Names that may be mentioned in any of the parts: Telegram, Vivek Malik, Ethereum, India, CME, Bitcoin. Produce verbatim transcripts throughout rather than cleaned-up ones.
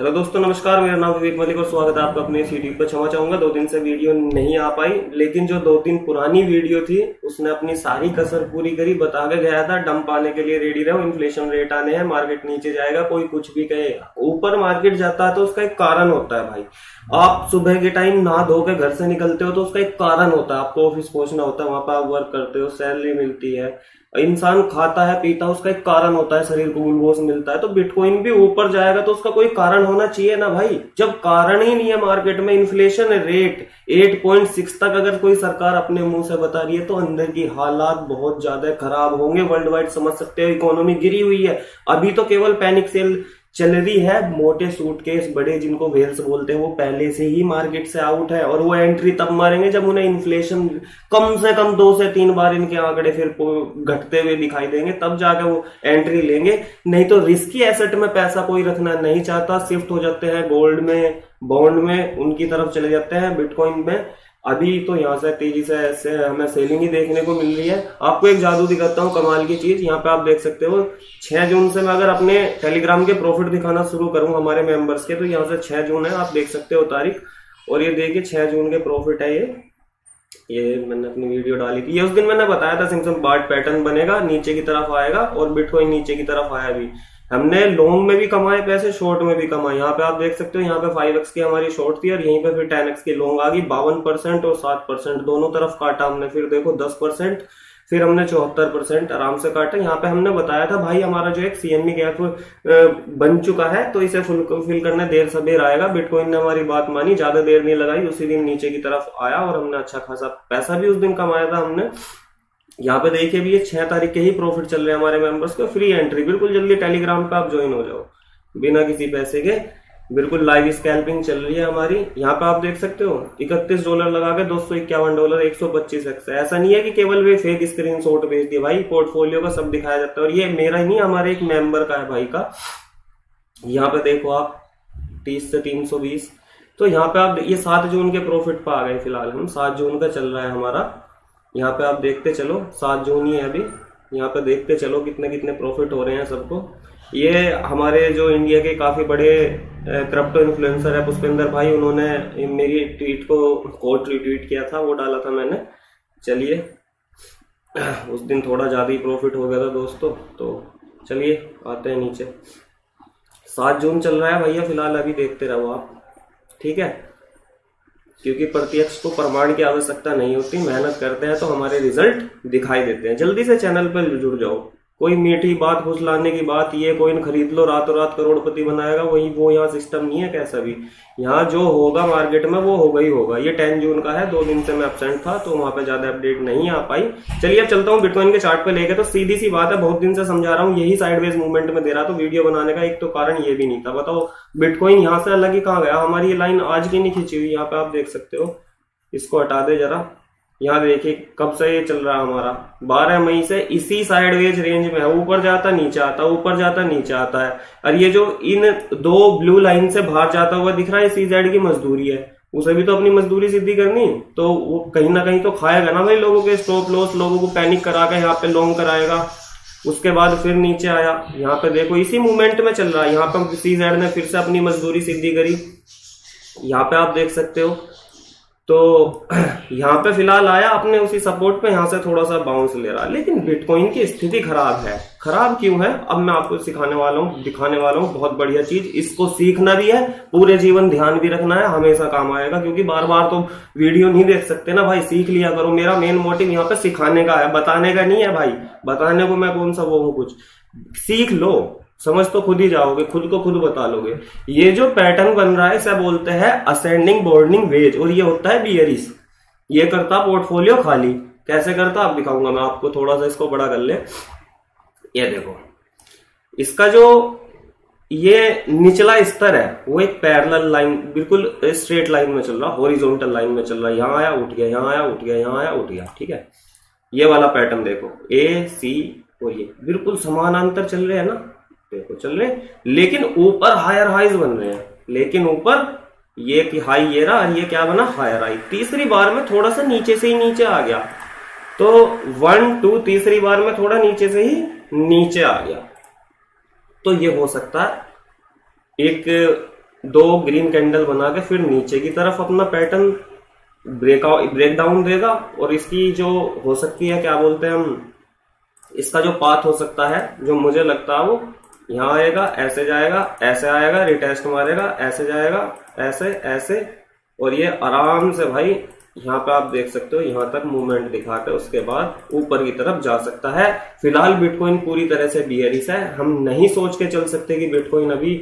Hello दोस्तों नमस्कार, मेरा नाम विवेक मलिक और स्वागत है आपका अपने इस यूट्यूब पर। क्षमा चाहूंगा दो दिन से वीडियो नहीं आ पाई, लेकिन जो दो दिन पुरानी वीडियो थी उसने अपनी सारी कसर पूरी करी। बता के गया था डंप आने के लिए रेडी रहो, इन्फ्लेशन रेट आने हैं, मार्केट नीचे जाएगा, कोई कुछ भी कहे। ऊपर मार्केट जाता है तो उसका एक कारण होता है भाई। आप सुबह के टाइम ना धो के घर से निकलते हो तो उसका एक कारण होता है, आपको ऑफिस पहुंचना होता है, वहां पर आप वर्क करते हो, सैलरी मिलती है, इंसान खाता है पीता है, उसका एक कारण होता है, शरीर को गुलूकोज मिलता है। तो बिटकॉइन भी ऊपर जाएगा तो उसका कोई कारण होना चाहिए ना भाई। जब कारण ही नहीं है मार्केट में, इन्फ्लेशन रेट आठ पॉइंट छह तक अगर कोई सरकार अपने मुंह से बता रही है तो अंदर की हालात बहुत ज्यादा खराब होंगे। वर्ल्ड वाइड समझ सकते हो, इकोनॉमी गिरी हुई है। अभी तो केवल पैनिक सेल चल रही है, मोटे सूटकेस बड़े जिनको वेल्स बोलते हैं वो पहले से ही मार्केट से आउट है, और वो एंट्री तब मारेंगे जब उन्हें इन्फ्लेशन कम से कम दो से तीन बार इनके आंकड़े फिर घटते हुए दिखाई देंगे, तब जाकर वो एंट्री लेंगे। नहीं तो रिस्की एसेट में पैसा कोई रखना नहीं चाहता, शिफ्ट हो जाते हैं गोल्ड में, बॉन्ड में, उनकी तरफ चले जाते हैं। बिटकॉइन में अभी तो यहाँ से तेजी से ऐसे हमें सेलिंग ही देखने को मिल रही है। आपको एक जादू दिखाता हूँ, कमाल की चीज। यहाँ पे आप देख सकते हो छह जून से मैं अगर अपने टेलीग्राम के प्रॉफिट दिखाना शुरू करूँ हमारे मेंबर्स के, तो यहाँ से छह जून है, आप देख सकते हो तारीख, और ये देखिए छह जून के प्रॉफिट है। ये ये मैंने अपनी वीडियो डाली थी, ये उस दिन मैंने बताया था सिम्पसन बार्ड पैटर्न बनेगा, नीचे की तरफ आएगा, और बिटकॉइन नीचे की तरफ आया भी। हमने लॉन्ग में भी कमाए पैसे, शॉर्ट में भी कमाए। यहाँ पे आप देख सकते हो, यहाँ पे फाइव एक्स की हमारी शॉर्ट थी और यहीं पे फिर टेन एक्स की लॉन्ग आ गई। बावन परसेंट और सात परसेंट दोनों तरफ काटा हमने। फिर देखो दस परसेंट, फिर हमने चौहत्तर परसेंट आराम से काटा। यहाँ पे हमने बताया था भाई हमारा जो एक सीएमई गैप बन चुका है तो इसे फुलफिल करने देर सबेर आएगा। बिटकॉइन ने हमारी बात मानी, ज्यादा देर नहीं लगाई, उसी दिन नीचे की तरफ आया और हमने अच्छा खासा पैसा भी उस दिन कमाया था। हमने यहाँ पे देखिए भी ये छह तारीख के ही प्रॉफिट चल रहे हैं हमारे मेंबर्स को। फ्री एंट्री, बिल्कुल जल्दी टेलीग्राम पे आप ज्वाइन हो जाओ बिना किसी पैसे के। बिल्कुल लाइव स्कैल्पिंग चल रही है हमारी। यहाँ पे आप देख सकते हो इकतीस डॉलर लगा के दो सौ इक्यावन डॉलर, एक सौ पच्चीस एक्स। ऐसा नहीं है कि केवल वे फेक स्क्रीनशॉट भेज दिए भाई, पोर्टफोलियो का सब दिखाया जाता है। और ये मेरा ही नहीं, हमारे एक मेंबर का है भाई का। यहाँ पे देखो आप तीस से तीन सौ बीस। तो यहाँ पे आप ये सात जून के प्रॉफिट पे आ गए। फिलहाल हम सात जून का चल रहा है हमारा। यहाँ पे आप देखते चलो, सात जून ही है अभी, यहाँ पे देखते चलो कितने कितने प्रॉफिट हो रहे हैं सबको। ये हमारे जो इंडिया के काफी बड़े क्रिप्टो इन्फ्लुएंसर है पुष्पेंद्र भाई, उन्होंने मेरी ट्वीट को कोट रिट्वीट किया था, वो डाला था मैंने। चलिए उस दिन थोड़ा ज्यादा ही प्रॉफिट हो गया था दोस्तों। तो चलिए आते हैं नीचे। सात जून चल रहा है भैया फिलहाल, अभी देखते रहो आप, ठीक है, क्योंकि प्रत्यक्ष को प्रमाण की आवश्यकता नहीं होती। मेहनत करते हैं तो हमारे रिजल्ट दिखाई देते हैं। जल्दी से चैनल पर जुड़ जाओ। कोई मीठी बात, फुसलाने की बात, ये कॉइन खरीद लो रातों रात करोड़पति बनाएगा, वही वो यहाँ सिस्टम नहीं है कैसा भी। यहाँ जो होगा मार्केट में वो होगा ही होगा। ये दस जून का है, दो दिन से मैं एब्सेंट था तो वहां पे ज्यादा अपडेट नहीं आ पाई। चलिए अब चलता हूँ बिटकॉइन के चार्ट पे लेके। तो सीधी सी बात है, बहुत दिन से समझा रहा हूँ, यही साइडवेज मूवमेंट में दे रहा, तो वीडियो बनाने का एक तो कारण ये भी नहीं था। बताओ बिटकॉइन यहाँ से अलग ही कहाँ गया। हमारी ये लाइन आज की नहीं खींची हुई, यहाँ पे आप देख सकते हो, इसको हटा दे जरा। यहाँ देखिए कब से ये चल रहा है हमारा, बारह मई से इसी साइडवेज रेंज में है। ऊपर जाता नीचे आता, ऊपर जाता नीचे आता है। और ये जो इन दो ब्लू लाइन से बाहर जाता हुआ दिख रहा है, सीजेड की मजदूरी है, उसे भी तो अपनी मजदूरी सिद्धि करनी। तो वो कहीं ना कहीं तो खाएगा ना भाई लोगों के स्टॉप लॉस, लोगों को पैनिक करा के यहाँ पे लॉन्ग कराएगा। उसके बाद फिर नीचे आया, यहाँ पे देखो इसी मूवमेंट में चल रहा है। यहाँ पे सीजेड ने फिर से अपनी मजदूरी सिद्धि करी, यहाँ पे आप देख सकते हो। तो यहाँ पे फिलहाल आया अपने उसी सपोर्ट पे, यहाँ से थोड़ा सा बाउंस ले रहा है। लेकिन बिटकॉइन की स्थिति खराब है। खराब क्यों है, अब मैं आपको सिखाने वाला हूँ, दिखाने वाला हूँ बहुत बढ़िया चीज। इसको सीखना भी है, पूरे जीवन ध्यान भी रखना है, हमेशा काम आएगा, क्योंकि बार बार तो वीडियो नहीं देख सकते ना भाई। सीख लिया करो, मेरा मेन मोटिव यहाँ पे सिखाने का है, बताने का नहीं है भाई। बताने को मैं कौन सा वो हूँ, कुछ सीख लो, समझ तो खुद ही जाओगे, खुद को खुद बता लोगे। ये जो पैटर्न बन रहा है इसे बोलते हैं असेंडिंग बॉर्डनिंग वेज, और ये होता है बियरिश। ये करता पोर्टफोलियो खाली। कैसे करता आप दिखाऊंगा मैं आपको, थोड़ा सा इसको बड़ा कर ले। ये देखो इसका जो ये निचला स्तर है वो एक पैरेलल लाइन, बिल्कुल स्ट्रेट लाइन में चल रहा, हॉरिजॉन्टल लाइन में चल रहा। यहाँ आया उठ गया, यहाँ आया उठ गया, यहाँ आया उठ गया, ठीक है। ये वाला पैटर्न देखो, ए सी और ये बिल्कुल समानांतर चल रहे हैं ना, देखो चल रहे, लेकिन ऊपर हायर हाइज बन रहे हैं। लेकिन ऊपर ये कि हाई ये रहा, ये क्या बना हायर हाई। तीसरी बार में थोड़ा सा नीचे से ही नीचे आ गया, तो वन टू तीसरी बार में थोड़ा नीचे से ही नीचे आ गया। तो ये हो सकता है एक दो ग्रीन कैंडल बना के फिर नीचे की तरफ अपना पैटर्न ब्रेक ब्रेक डाउन देगा, और इसकी जो हो सकती है क्या बोलते हैं हम, इसका जो पाथ हो सकता है जो मुझे लगता है वो यहाँ आएगा, ऐसे जाएगा, ऐसे आएगा, रिटेस्ट मारेगा, ऐसे जाएगा, ऐसे ऐसे, और ये आराम से भाई यहाँ पे आप देख सकते हो यहाँ तक मूवमेंट दिखा के उसके बाद ऊपर की तरफ जा सकता है। फिलहाल बिटकॉइन पूरी तरह से बियरिश है, हम नहीं सोच के चल सकते कि बिटकॉइन अभी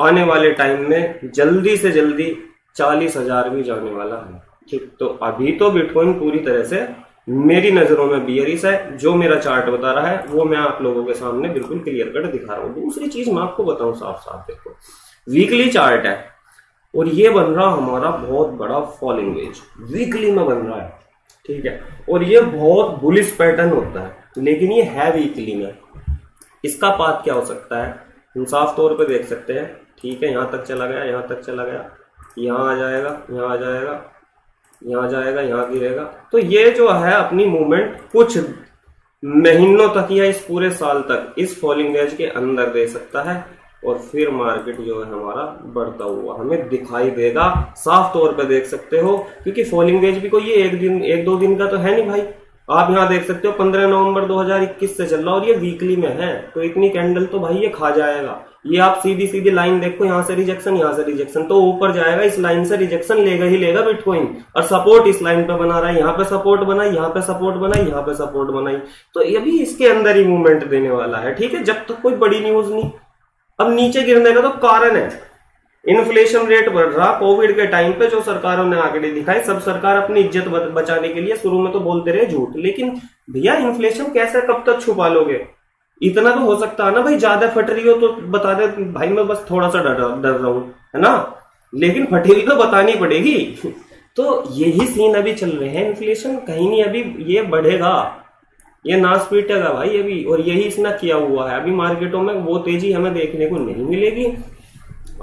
आने वाले टाइम में जल्दी से जल्दी चालीस हजार भी जाने वाला है, ठीक। तो अभी तो बिटकॉइन पूरी तरह से मेरी नजरों में बियरिश है, जो मेरा चार्ट बता रहा है वो मैं आप लोगों के सामने बिल्कुल क्लियर कट दिखा रहा हूँ। दूसरी चीज मैं आपको बताऊं साफ साफ, देखो वीकली चार्ट है और ये बन रहा हमारा बहुत बड़ा फॉलिंग वेज, वीकली में बन रहा है, ठीक है, और ये बहुत बुलिश पैटर्न होता है, लेकिन ये है वीकली में। इसका पाथ क्या हो सकता है हम साफ तौर पर देख सकते हैं, ठीक है, यहाँ तक चला गया, यहाँ तक चला गया, यहाँ आ जाएगा, यहाँ आ जाएगा, यहाँ जाएगा, यहाँ गिरेगा। तो ये जो है अपनी मूवमेंट कुछ महीनों तक या इस पूरे साल तक इस फॉलिंग वेज के अंदर दे सकता है, और फिर मार्केट जो है हमारा बढ़ता हुआ हमें दिखाई देगा। साफ तौर पे देख सकते हो, क्योंकि फॉलिंग वेज भी कोई एक दिन एक दो दिन का तो है नहीं भाई। आप यहाँ देख सकते हो पंद्रह नवंबर दो हजार इक्कीस से चल रहा, और ये वीकली में है, तो इतनी कैंडल तो भाई ये खा जाएगा। ये आप सीधी सीधी लाइन देखो, यहाँ से रिजेक्शन, यहाँ से रिजेक्शन, तो ऊपर जाएगा, इस लाइन से रिजेक्शन लेगा ही लेगा बिटकॉइन। और सपोर्ट इस लाइन पे बना रहा है, यहाँ पे सपोर्ट बनाई, यहाँ पे सपोर्ट बनाई, यहाँ पे सपोर्ट बनाई, तो ये भी इसके अंदर ही मूवमेंट देने वाला है, ठीक है, जब तक कोई बड़ी न्यूज नहीं। अब नीचे गिरने का तो कारण है इन्फ्लेशन रेट बढ़ रहा। कोविड के टाइम पे जो सरकारों ने आंकड़े दिखाए, सब सरकार अपनी इज्जत बचाने के लिए शुरू में तो बोलते रहे झूठ, लेकिन भैया इन्फ्लेशन कैसे कब तक छुपा लोगे, इतना तो हो सकता है ना भाई, ज्यादा फट रही हो तो बता दे भाई मैं बस थोड़ा सा डर डर रहा हूं, है ना, लेकिन फटी हुई तो बतानी पड़ेगी। तो यही सीन अभी चल रहे हैं, इन्फ्लेशन कहीं नहीं, अभी ये बढ़ेगा, ये नाश पीटेगा भाई अभी, और यही इसने किया हुआ है। अभी मार्केटों में वो तेजी हमें देखने को नहीं मिलेगी।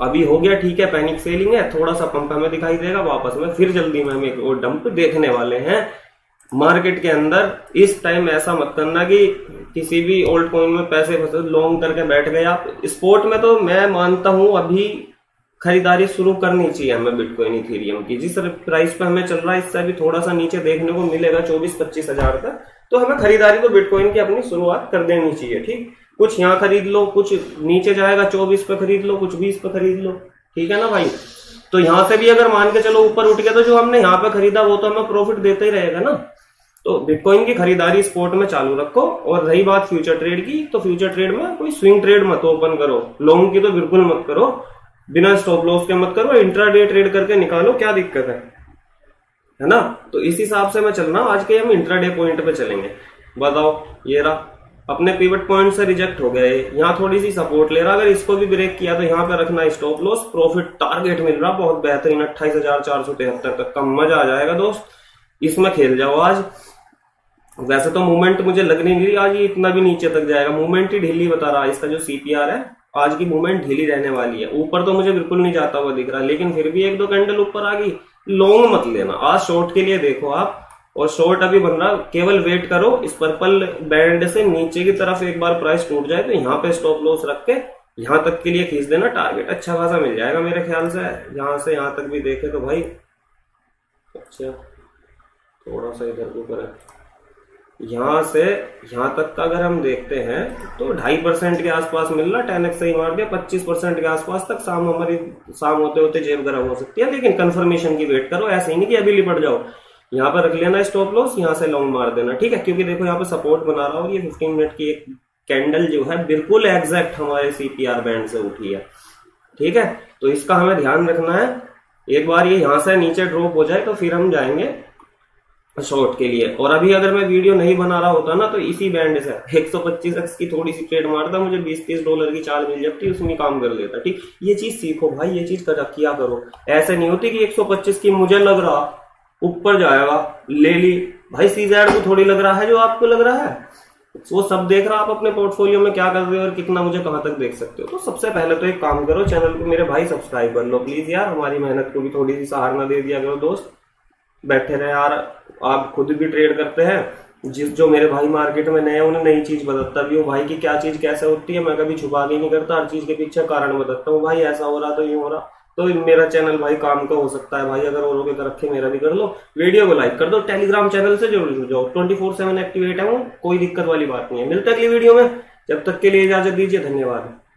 अभी हो गया, ठीक है, पैनिक सेलिंग है, थोड़ा सा पंप हमें दिखाई देगा, वापस में फिर जल्दी में हम एक और डंप देखने वाले हैं मार्केट के अंदर। इस टाइम ऐसा मत करना कि किसी भी ओल्ड कॉइन में पैसे फंसे लॉन्ग करके बैठ गए आप। स्पोर्ट में तो मैं मानता हूं अभी खरीदारी शुरू करनी चाहिए हमें बिटकॉइन इथेरियम की, जिस प्राइस पे हमें चल रहा है, इससे भी थोड़ा सा नीचे देखने को मिलेगा चौबीस पच्चीस हजार तक, तो हमें खरीदारी तो बिटकॉइन की अपनी शुरुआत कर देनी चाहिए, ठीक। कुछ यहाँ खरीद लो, कुछ नीचे जाएगा चौबीस पे खरीद लो, कुछ बीस पे खरीद लो, ठीक है ना भाई। तो यहाँ से भी अगर मान के चलो ऊपर उठ गया तो जो हमने यहाँ पे खरीदा वो तो हमें प्रॉफिट देता ही रहेगा ना। तो बिटकॉइन की खरीदारी स्पोर्ट में चालू रखो, और रही बात फ्यूचर ट्रेड की, तो फ्यूचर ट्रेड में कोई स्विंग ट्रेड मत ओपन करो, लॉन्ग की तो बिल्कुल मत करो, बिना स्टॉप लॉस के मत करो, इंट्राडे ट्रेड करके निकालो, क्या दिक्कत है, है ना। तो इस हिसाब से मैं चलना, आज के हम इंट्राडे पॉइंट पे चलेंगे। बताओ ये रहा अपने पिवट पॉइंट से रिजेक्ट हो गए, यहाँ थोड़ी सी सपोर्ट ले रहा, अगर इसको भी ब्रेक किया तो यहाँ पे रखना स्टॉप लॉस, प्रॉफिट टारगेट मिल रहा बहुत बेहतरीन अट्ठाईस हजार चार सौ तिहत्तर तक का, मजा आ जाएगा दोस्त, इसमें खेल जाओ आज। वैसे तो मूवमेंट मुझे लग नहीं रही आज ये इतना भी नीचे तक जाएगा, मूवमेंट ही ढीली बता रहा है, इसका जो सीपीआर है आज की मूवमेंट ढीली रहने वाली है। ऊपर तो मुझे बिल्कुल नहीं जाता हुआ दिख रहा, लेकिन फिर भी एक दो कैंडल ऊपर आ गई, लॉन्ग मत लेना आज, शॉर्ट के लिए देखो आप, और शॉर्ट अभी बन रहा, केवल वेट करो इस पर्पल बैंड से नीचे की तरफ एक बार प्राइस टूट जाए तो यहाँ पे स्टॉप लॉस रख के यहाँ तक के लिए खींच देना, टारगेट अच्छा खासा मिल जाएगा मेरे ख्याल से। यहाँ से यहाँ तक भी देखे तो भाई अच्छा, थोड़ा सा इधर ऊपर है, यहाँ से यहाँ तक का अगर हम देखते हैं तो ढाई परसेंट के आसपास मिल रहा, टेन एक्स से ही मार दिया, पच्चीस परसेंट के आसपास तक शाम हमारी शाम होते होते जेब गर्म हो सकती है, लेकिन कंफर्मेशन की वेट करो, ऐसे ही नहीं कि अभी लिपट जाओ। यहाँ पर रख लेना स्टॉप लॉस, यहाँ से लॉन्ग मार देना, ठीक है, क्योंकि देखो यहाँ पे सपोर्ट बना रहा हूँ, ये पंद्रह मिनट की एक कैंडल जो है बिल्कुल एग्जैक्ट हमारे सीपीआर बैंड से उठी है, ठीक है, तो इसका हमें ध्यान रखना है। एक बार ये यहाँ से नीचे ड्रॉप हो जाए तो फिर हम जाएंगे शॉर्ट के लिए, और अभी अगर मैं वीडियो नहीं बना रहा होता ना तो इसी बैंड से एक सौ पच्चीस एक्स की थोड़ी सी ट्रेड मारता, मुझे बीस तीस डॉलर की चाल मिल जाती, उसमें काम कर लेता, ठीक। ये चीज सीखो भाई, ये चीज कर किया करो, ऐसे नहीं होती कि एक सौ पच्चीस की मुझे लग रहा ऊपर जाएगा ले ली, भाई सीजैड को थोड़ी लग रहा है जो आपको लग रहा है, वो सब देख रहा आप अपने पोर्टफोलियो में क्या कर रहे हो और कितना मुझे कहां तक देख सकते हो। तो सबसे पहले तो एक काम करो, चैनल को मेरे भाई सब्सक्राइब कर लो प्लीज यार, हमारी मेहनत को भी थोड़ी सी सहारा दे दिया करो दोस्त, बैठे रहे यार, आप खुद भी ट्रेड करते हैं, जिस जो मेरे भाई मार्केट में नए उन्हें नई चीज बताता भी हूँ भाई की क्या चीज कैसे होती है, मैं कभी छुपा के नहीं करता, हर चीज के पीछे कारण बताता हूँ भाई, ऐसा हो रहा तो ये हो रहा, तो मेरा चैनल भाई काम का हो सकता है भाई, अगर औरों के कर रखे मेरा भी कर लो, वीडियो को लाइक कर दो, टेलीग्राम चैनल से जरूर जुड़ जाओ, ट्वेंटी फोर सेवन एक्टिवेट है वो, कोई दिक्कत वाली बात नहीं है। मिलते अगली वीडियो में, जब तक के लिए इजाजत दीजिए, धन्यवाद।